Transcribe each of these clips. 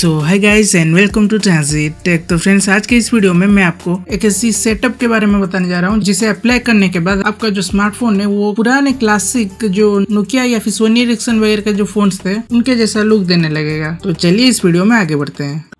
So hi guys and welcome to transit tech. तो friends आज के इस वीडियो में मैं आपको एक ऐसी सेटअप के बारे में बताने जा रहा हूँ जिसे अप्लाई करने के बाद आपका जो स्मार्टफोन है वो पुराने क्लासिक जो नोकिया या फिर सोनी एरिक्सन वगैरह के जो फोन्स थे उनके जैसा लुक देने लगेगा। तो चलिए इस वीडियो में आगे बढ़ते हैं।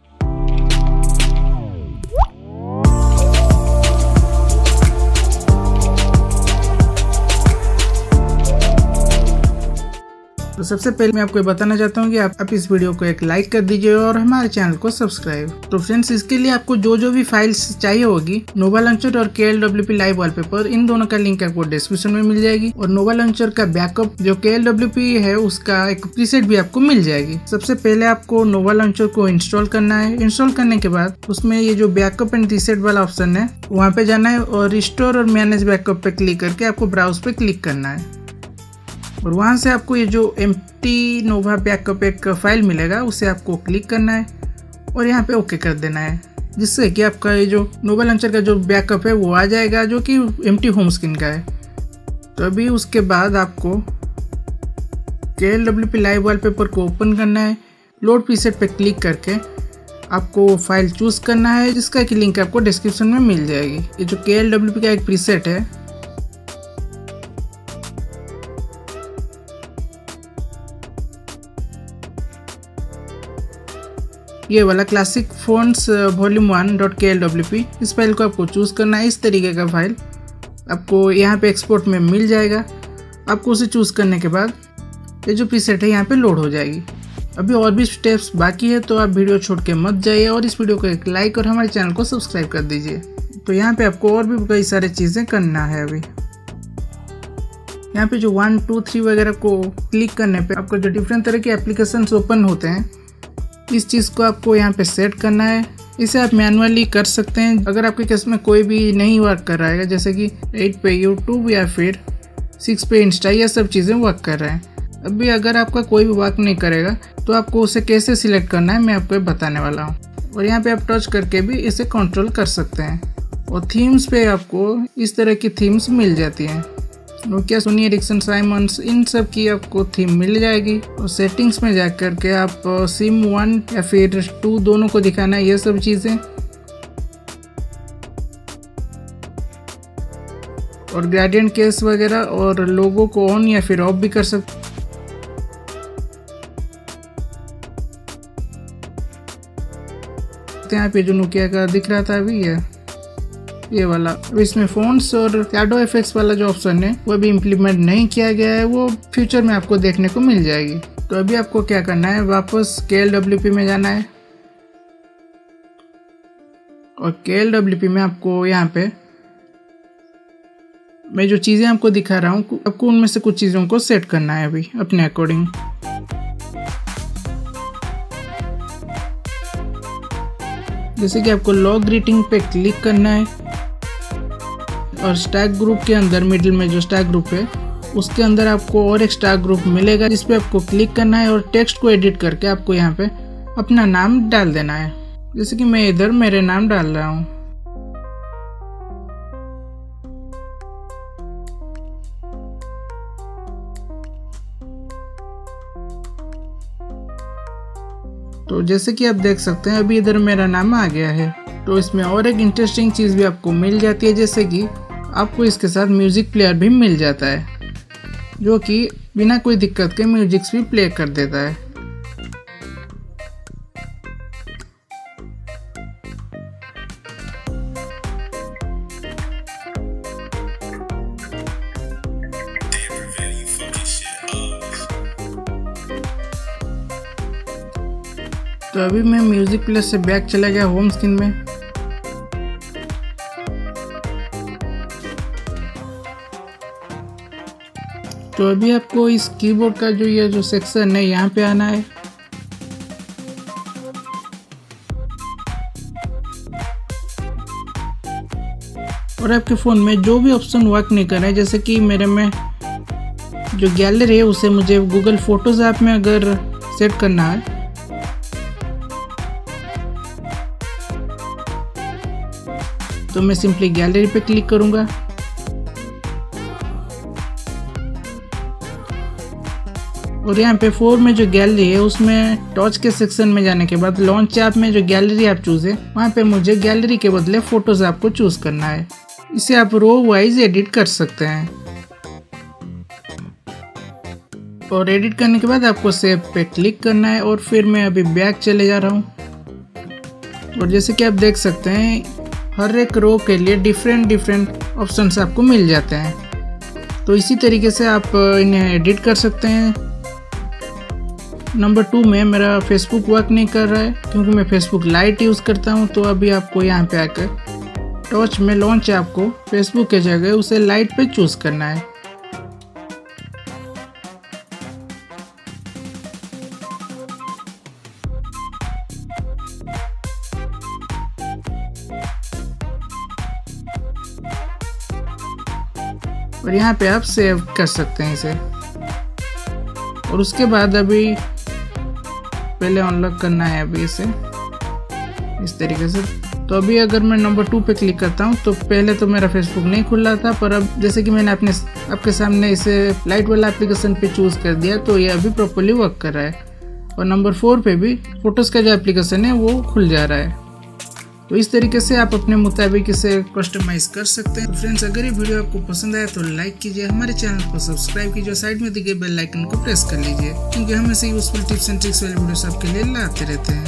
तो सबसे पहले मैं आपको ये बताना चाहता हूँ कि आप इस वीडियो को एक लाइक कर दीजिए और हमारे चैनल को सब्सक्राइब। तो फ्रेंड्स इसके लिए आपको जो भी फाइल्स चाहिए होगी नोवा लॉन्चर और KLWP लाइव वॉलपेपर, इन दोनों का लिंक आपको डिस्क्रिप्शन में मिल जाएगी और नोवा लॉन्चर का बैकअप जो KLWP है उसका एक प्रीसेट भी आपको मिल जाएगी। सबसे पहले आपको नोवा लॉन्चर को इंस्टॉल करना है। इंस्टॉल करने के बाद उसमें ये जो बैकअप एंड प्रीसेट वाला ऑप्शन है वहाँ पे जाना है और रिस्टोर और मैनेज बैकअप पे क्लिक करके आपको ब्राउज पे क्लिक करना है और वहाँ से आपको ये जो एम्प्टी नोवा बैकअप एक फाइल मिलेगा उसे आपको क्लिक करना है और यहाँ पे ओके कर देना है, जिससे कि आपका ये जो नोवा लॉन्चर का जो बैकअप है वो आ जाएगा जो कि एम्प्टी होम स्क्रीन का है। तो अभी उसके बाद आपको KLWP लाइव वॉलपेपर को ओपन करना है। लोड प्रीसेट पे क्लिक करके आपको फाइल चूज़ करना है जिसका कि लिंक आपको डिस्क्रिप्शन में मिल जाएगी। ये जो KLWP का एक प्रीसेट है ये वाला क्लासिक फोन्स Volume 1.KLWP, इस फाइल को आपको चूज़ करना है। इस तरीके का फाइल आपको यहाँ पे एक्सपोर्ट में मिल जाएगा। आपको उसे चूज़ करने के बाद ये जो प्रीसेट है यहाँ पे लोड हो जाएगी। अभी और भी स्टेप्स बाकी है तो आप वीडियो छोड़ के मत जाइए और इस वीडियो को एक लाइक और हमारे चैनल को सब्सक्राइब कर दीजिए। तो यहाँ पर आपको और भी कई सारी चीज़ें करना है। अभी यहाँ पर जो 1, 2, 3 वगैरह को क्लिक करने पर आपको जो डिफरेंट तरह के एप्लीकेशंस ओपन होते हैं इस चीज़ को आपको यहाँ पे सेट करना है। इसे आप मैनुअली कर सकते हैं अगर आपके केस में कोई भी नहीं वर्क कर रहा है, जैसे कि 8 पे यूट्यूब या फिर 6 पे इंस्टा, यह सब चीज़ें वर्क कर रहे हैं। अभी अगर आपका कोई भी वर्क नहीं करेगा तो आपको उसे कैसे सिलेक्ट करना है मैं आपको बताने वाला हूँ। और यहाँ पे आप टच करके भी इसे कंट्रोल कर सकते हैं और थीम्स पे आपको इस तरह की थीम्स मिल जाती हैं। नोकिया, सोनी एरिक्सन, साइमंस, इन सब की आपको थीम मिल जाएगी और सेटिंग्स में जा कर के आप SIM 1 या फिर 2 दोनों को दिखाना है ये सब चीज़ें। और ग्रेडियंट केस वगैरह और लोगों को ऑन या फिर ऑफ भी कर सकते। यहाँ पे जो नोकिया का दिख रहा था अभी ये वाला, इसमें फोन्स और शैडो इफेक्ट्स वाला जो ऑप्शन है वो भी इम्प्लीमेंट नहीं किया गया है, वो फ्यूचर में आपको देखने को मिल जाएगी। तो अभी आपको क्या करना है, वापस KLWP में जाना है और KLWP में आपको यहाँ पे मैं जो चीज़ें आपको दिखा रहा हूँ आपको उनमें से कुछ चीज़ों को सेट करना है अभी अपने अकॉर्डिंग। जैसे कि आपको लॉग ग्रीटिंग पे क्लिक करना है और स्टैक ग्रुप के अंदर मिडिल में जो स्टैक ग्रुप है उसके अंदर आपको और एक स्टैक ग्रुप मिलेगा जिस पे आपको क्लिक करना है और टेक्स्ट को एडिट करके आपको यहाँ पे अपना नाम डाल देना है। जैसे कि मैं इधर मेरे नाम डाल रहा हूँ। तो जैसे कि आप देख सकते हैं अभी इधर मेरा नाम आ गया है। तो इसमें और एक इंटरेस्टिंग चीज़ भी आपको मिल जाती है, जैसे कि आपको इसके साथ म्यूज़िक प्लेयर भी मिल जाता है जो कि बिना कोई दिक्कत के म्यूजिक्स भी प्ले कर देता है। तो अभी मैं म्यूजिक प्लेयर से बैक चला गया होम स्क्रीन में। तो अभी आपको इस कीबोर्ड का जो ये जो सेक्शन है यहाँ पे आना है और आपके फोन में जो भी ऑप्शन वर्क नहीं कर रहा है, जैसे कि मेरे में जो गैलरी है उसे मुझे गूगल फोटोज ऐप में अगर सेट करना है तो मैं सिंपली गैलरी पे क्लिक करूंगा और यहाँ पे 4 में जो गैलरी है उसमें टॉर्च के सेक्शन में जाने के बाद लॉन्च ऐप में जो गैलरी आप चूज़ है वहाँ पे मुझे गैलरी के बदले फोटोज़ आपको चूज़ करना है। इसे आप रो वाइज एडिट कर सकते हैं और एडिट करने के बाद आपको सेव पे क्लिक करना है। और फिर मैं अभी बैक चले जा रहा हूँ और जैसे कि आप देख सकते हैं हर एक रो के लिए डिफरेंट ऑप्शंस आपको मिल जाते हैं। तो इसी तरीके से आप इन्हें एडिट कर सकते हैं। नंबर 2 में मेरा फेसबुक वर्क नहीं कर रहा है क्योंकि मैं फेसबुक लाइट यूज़ करता हूँ। तो अभी आपको यहाँ पे आकर टॉर्च में लॉन्च ऐप को फेसबुक के जगह उसे लाइट पे चूज़ करना है। और यहाँ पे आप सेव कर सकते हैं इसे। और उसके बाद अभी पहले अनलॉक करना है अभी इसे इस तरीके से। तो अभी अगर मैं नंबर 2 पे क्लिक करता हूँ तो पहले तो मेरा फेसबुक नहीं खुल रहा था, पर अब जैसे कि मैंने अपने आपके सामने इसे लाइट वाला एप्लीकेशन पे चूज़ कर दिया तो ये अभी प्रॉपर्ली वर्क कर रहा है। और नंबर 4 पे भी फोटोज़ का जो एप्लीकेशन है वो खुल जा रहा है। तो इस तरीके से आप अपने मुताबिक इसे कस्टमाइज कर सकते हैं। फ्रेंड्स, अगर ये वीडियो आपको पसंद आया तो लाइक कीजिए, हमारे चैनल को सब्सक्राइब कीजिए, साइड में दिए गए बेल आइकन को प्रेस कर लीजिए क्योंकि हम ऐसे यूजफुल टिप्स एंड ट्रिक्स वाले वीडियोस आपके लिए लाते रहते हैं।